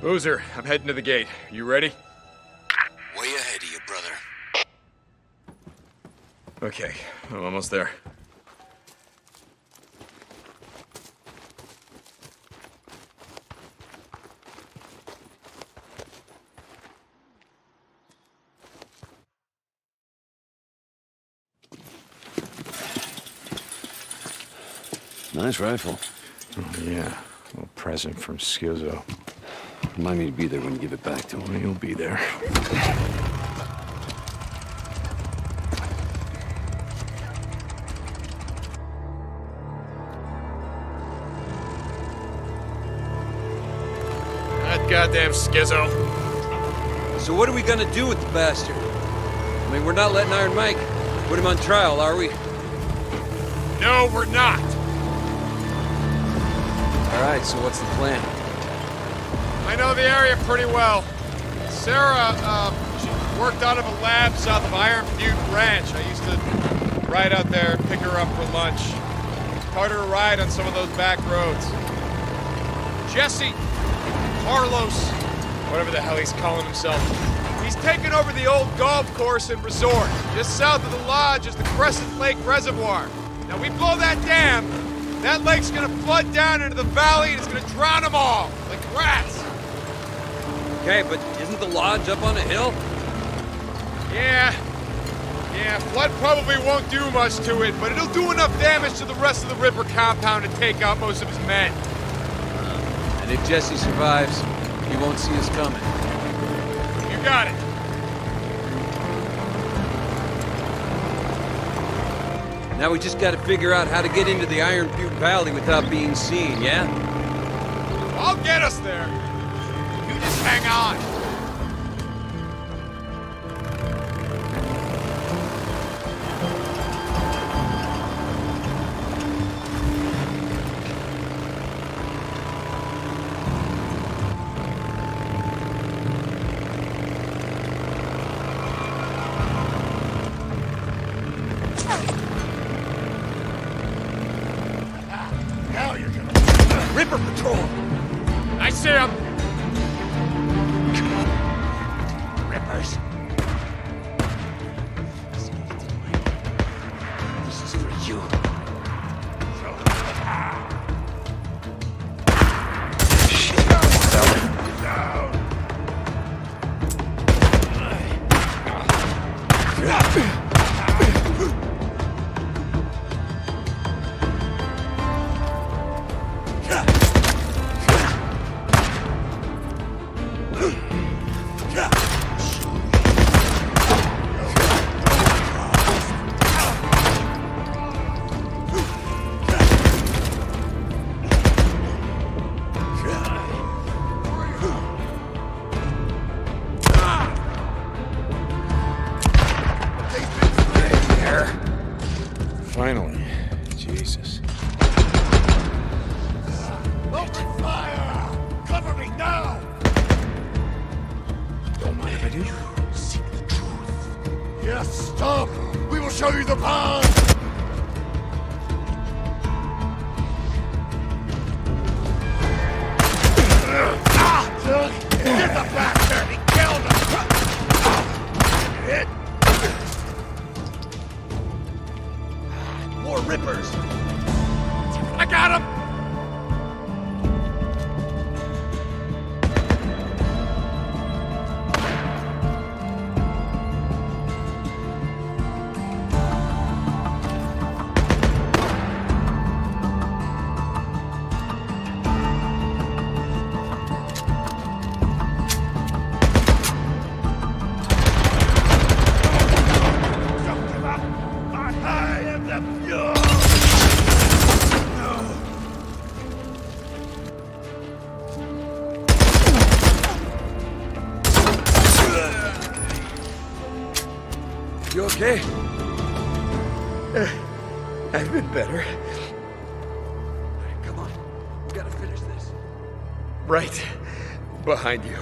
Boozer, I'm heading to the gate. You ready? Way ahead of you, brother. Okay, I'm almost there. Nice rifle. Oh, yeah, a little present from Skizzo. Remind me to be there when you give it back to him. He'll be there. That goddamn Skizzo. So what are we gonna do with the bastard? I mean, we're not letting Iron Mike put him on trial, are we? No, we're not. All right, so what's the plan? I know the area pretty well. Sarah, she worked out of a lab south of Iron Butte Ranch. I used to ride out there, pick her up for lunch. Taught her to ride on some of those back roads. Jesse, Carlos, whatever the hell he's calling himself, he's taken over the old golf course and resort. Just south of the lodge is the Crescent Lake Reservoir. Now, we blow that dam, that lake's gonna flood down into the valley and it's gonna drown them all, like rats! Okay, but isn't the lodge up on a hill? Yeah, flood probably won't do much to it, but it'll do enough damage to the rest of the Ripper compound to take out most of his men. And if Jesse survives, he won't see us coming. You got it. Now we just gotta figure out how to get into the Iron Butte Valley without being seen, yeah? I'll get us there! You just hang on! Rippers! I got him! Behind you.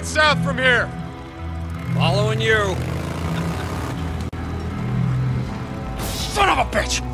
head south from here. Following you. Son of a bitch!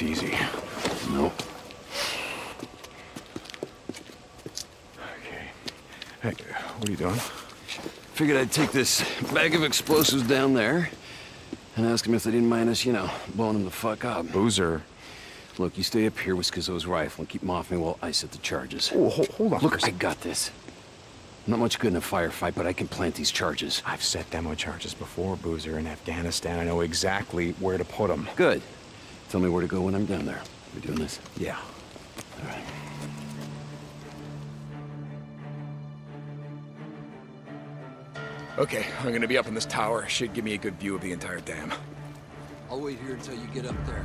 Easy. Nope. Okay. Hey, what are you doing? Figured I'd take this bag of explosives down there and ask them if they didn't mind us, you know, blowing them the fuck up. Boozer. Look, you stay up here with Skizzo's rifle and keep him off me while I set the charges. Oh, hold on. Look, I got this. Not much good in a firefight, but I can plant these charges. I've set demo charges before, Boozer, in Afghanistan. I know exactly where to put them. Good. Tell me where to go when I'm down there. We're doing this? Yeah. All right. Okay, I'm gonna be up in this tower. Should give me a good view of the entire dam. I'll wait here until you get up there.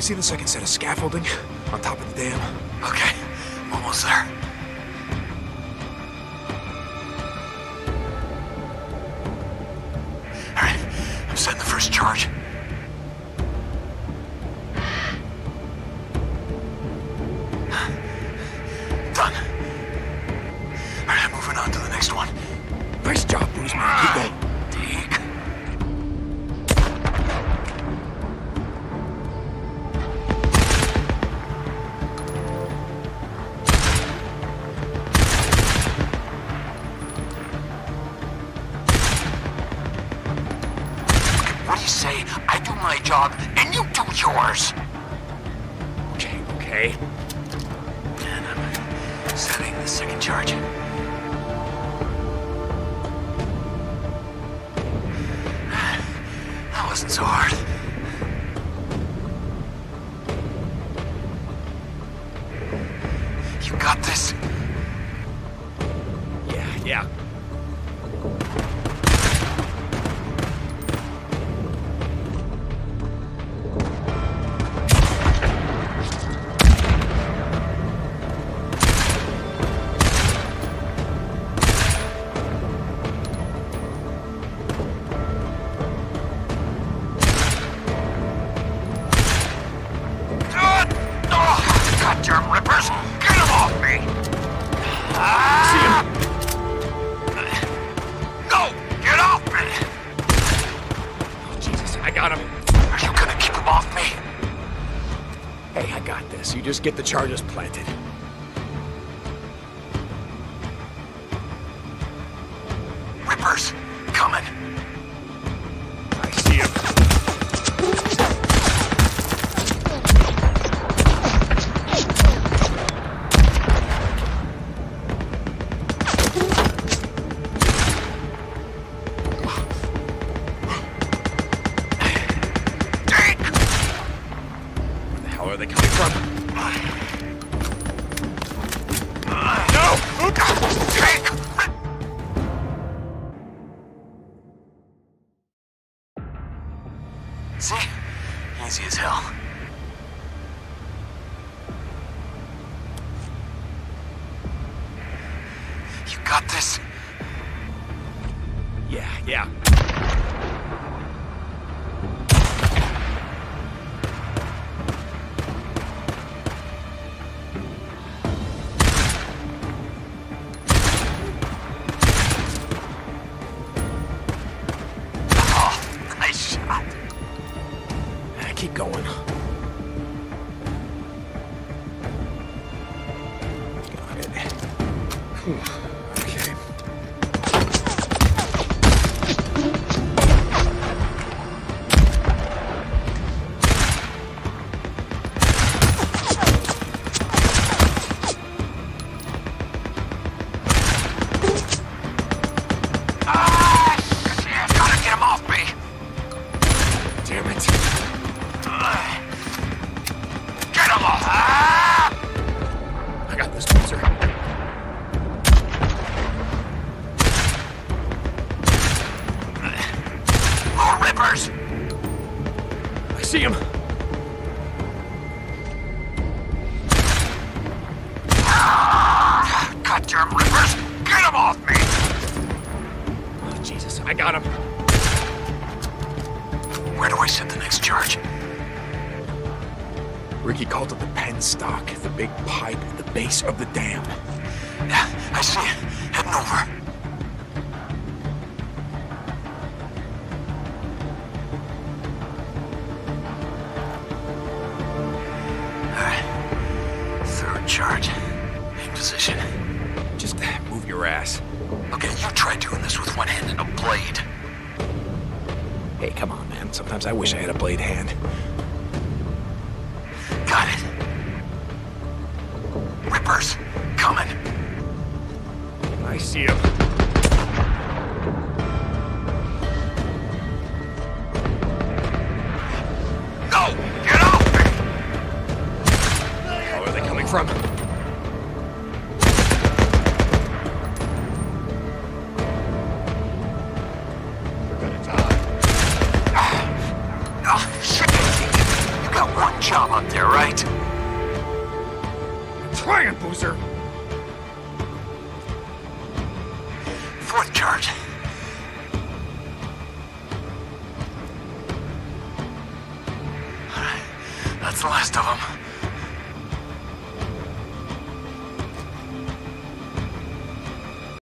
See the second set of scaffolding on top of the dam? Okay, I'm almost there. All right, I'm setting the first charge. Done. All right, I'm moving on to the next one. Nice job, Boozer. Keep going. Just get the charges planted. Rippers, coming. I see him. noisy as hell. You got this? Yeah. Ricky called it the penstock, the big pipe at the base of the dam. I see it. Heading over. Alright. Third charge. In position. Just move your ass. Okay, you try doing this with one hand and a blade. Hey, come on, man. Sometimes I wish I had a blade hand. Got it. Rippers, coming. I see him. No! Get off me! Where are they coming from? We're gonna die. Oh, shit! You got one job up there, right? Try it, Boozer! Fourth charge. Alright, that's the last of them.